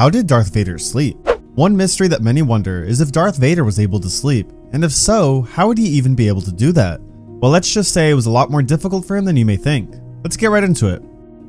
How did Darth Vader sleep? One mystery that many wonder is if Darth Vader was able to sleep, and if so, how would he even be able to do that? Well, let's just say it was a lot more difficult for him than you may think. Let's get right into it.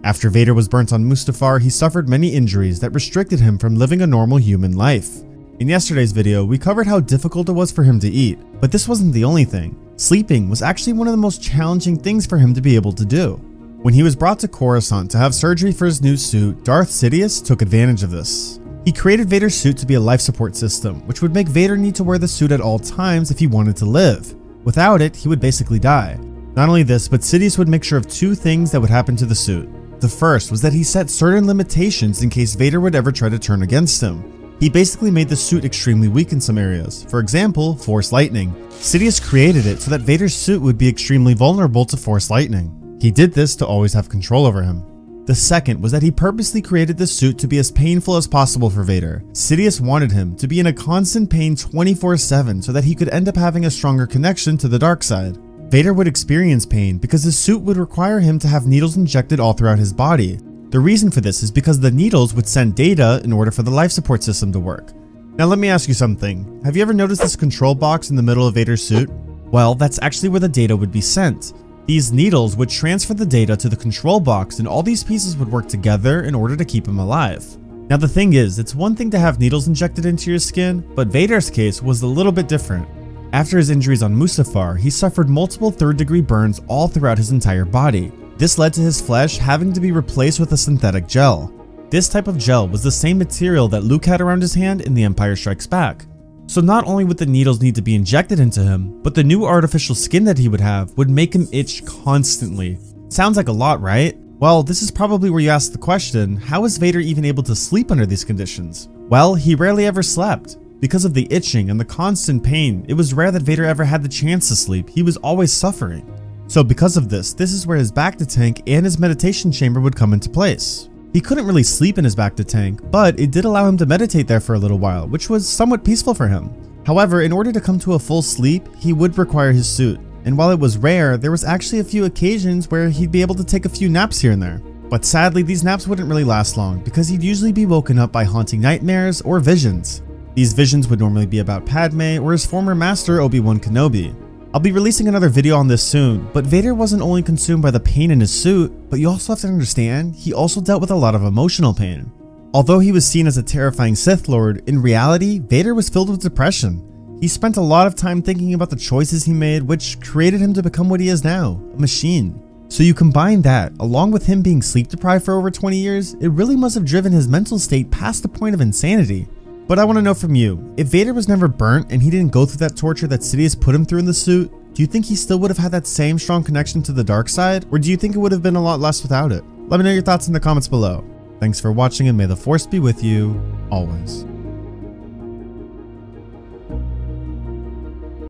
After Vader was burnt on Mustafar, he suffered many injuries that restricted him from living a normal human life. In yesterday's video, we covered how difficult it was for him to eat, but this wasn't the only thing. Sleeping was actually one of the most challenging things for him to be able to do. When he was brought to Coruscant to have surgery for his new suit, Darth Sidious took advantage of this. He created Vader's suit to be a life support system, which would make Vader need to wear the suit at all times if he wanted to live. Without it, he would basically die. Not only this, but Sidious would make sure of two things that would happen to the suit. The first was that he set certain limitations in case Vader would ever try to turn against him. He basically made the suit extremely weak in some areas, for example, Force Lightning. Sidious created it so that Vader's suit would be extremely vulnerable to Force Lightning. He did this to always have control over him. The second was that he purposely created the suit to be as painful as possible for Vader. Sidious wanted him to be in a constant pain 24/7 so that he could end up having a stronger connection to the dark side. Vader would experience pain because the suit would require him to have needles injected all throughout his body. The reason for this is because the needles would send data in order for the life support system to work. Now let me ask you something. Have you ever noticed this control box in the middle of Vader's suit? Well, that's actually where the data would be sent. These needles would transfer the data to the control box, and all these pieces would work together in order to keep him alive. Now the thing is, it's one thing to have needles injected into your skin, but Vader's case was a little bit different. After his injuries on Mustafar, he suffered multiple third-degree burns all throughout his entire body. This led to his flesh having to be replaced with a synthetic gel. This type of gel was the same material that Luke had around his hand in The Empire Strikes Back. So not only would the needles need to be injected into him, but the new artificial skin that he would have would make him itch constantly. Sounds like a lot, right? Well, this is probably where you ask the question, how is Vader even able to sleep under these conditions? Well, he rarely ever slept. Because of the itching and the constant pain, it was rare that Vader ever had the chance to sleep. He was always suffering. So because of this is where his Bacta tank and his meditation chamber would come into place. He couldn't really sleep in his Bacta tank, but it did allow him to meditate there for a little while, which was somewhat peaceful for him. However, in order to come to a full sleep, he would require his suit. And while it was rare, there was actually a few occasions where he'd be able to take a few naps here and there. But sadly, these naps wouldn't really last long because he'd usually be woken up by haunting nightmares or visions. These visions would normally be about Padme or his former master Obi-Wan Kenobi. I'll be releasing another video on this soon, but Vader wasn't only consumed by the pain in his suit, but you also have to understand, he also dealt with a lot of emotional pain. Although he was seen as a terrifying Sith Lord, in reality, Vader was filled with depression. He spent a lot of time thinking about the choices he made, which created him to become what he is now, a machine. So you combine that, along with him being sleep deprived for over 20 years, it really must have driven his mental state past the point of insanity. But I want to know from you, if Vader was never burnt and he didn't go through that torture that Sidious put him through in the suit, do you think he still would have had that same strong connection to the dark side, or do you think it would have been a lot less without it? Let me know your thoughts in the comments below. Thanks for watching, and may the Force be with you, always.